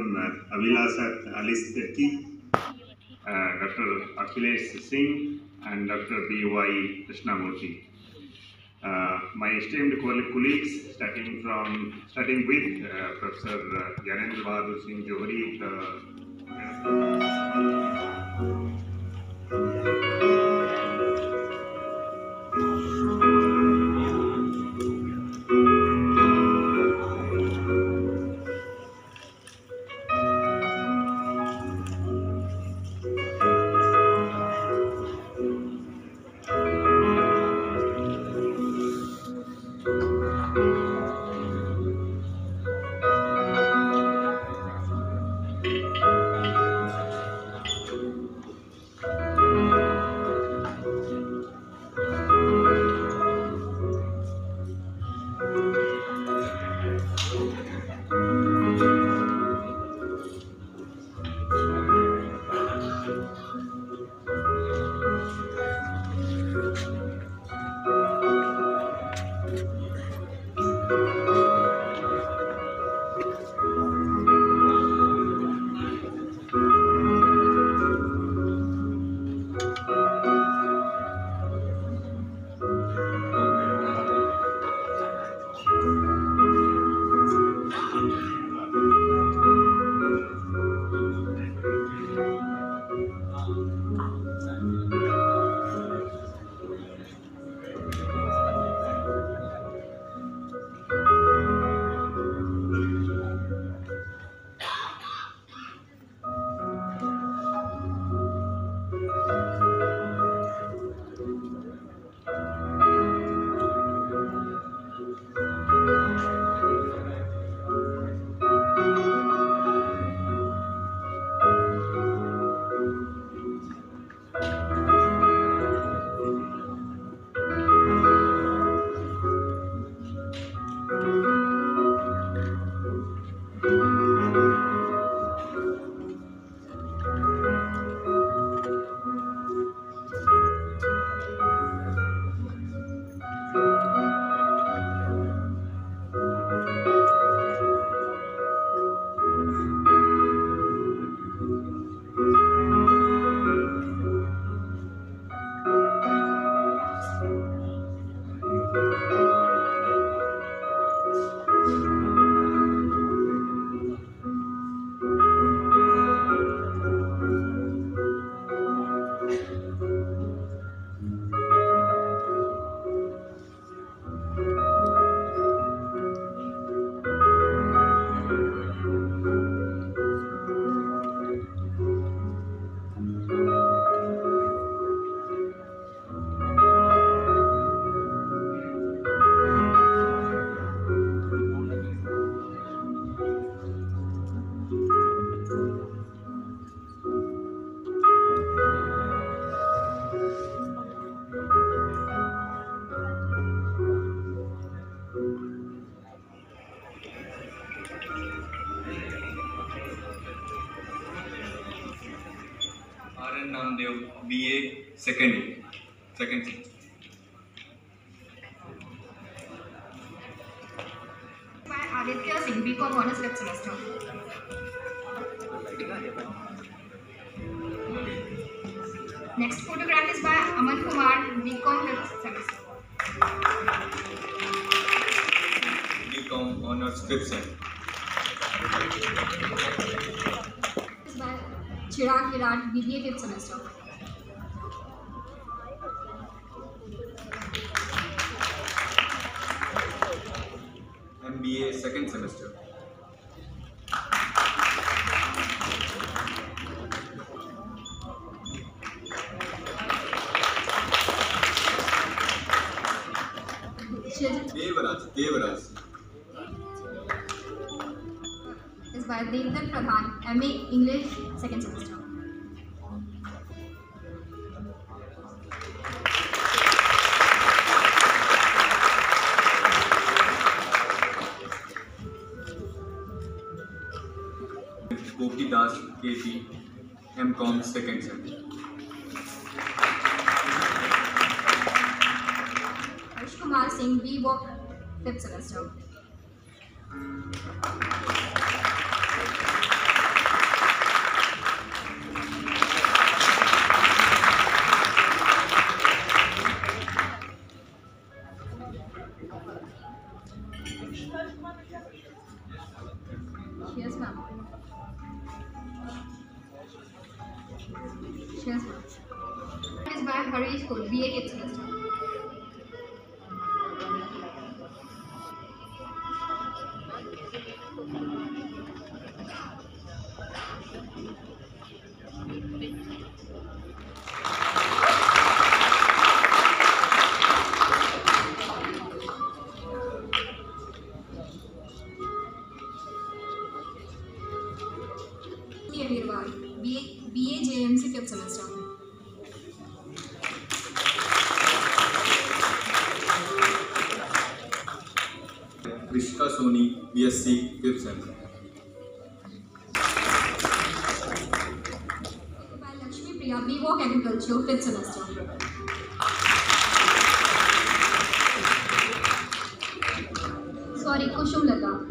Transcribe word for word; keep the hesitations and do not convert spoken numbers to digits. Abhilasha Alice Sethi, uh, Doctor Akhilesh Singh, and Doctor B. Y. Krishna Murthy. Uh, my esteemed colleagues, starting from starting with uh, Professor uh, Yarendra Bahadur Singh Johri, second second thing. By Aditya Singh, B Com Honors Lab semester. Next photograph is by Aman Kumar, B Com Lab semester. B Com Honors fifth sem. This is by Chirag Virat, B B A fifth semester. B A second semester. Devaraj, Devaraj. Is by Aditya Pradhan, M A English second semester. Gopi Das, K P, M Com second sem. Harsh Kumar Singh, B Voc fifth semester. Krishna's house. It is by Harish Kaur, B. Y. Krishna Murthy. Krishna Soni, B S C, fifth semester. By Lakshmi Priya, B. Y. Agriculture, fifth semester. Sorry, Kushum Lata.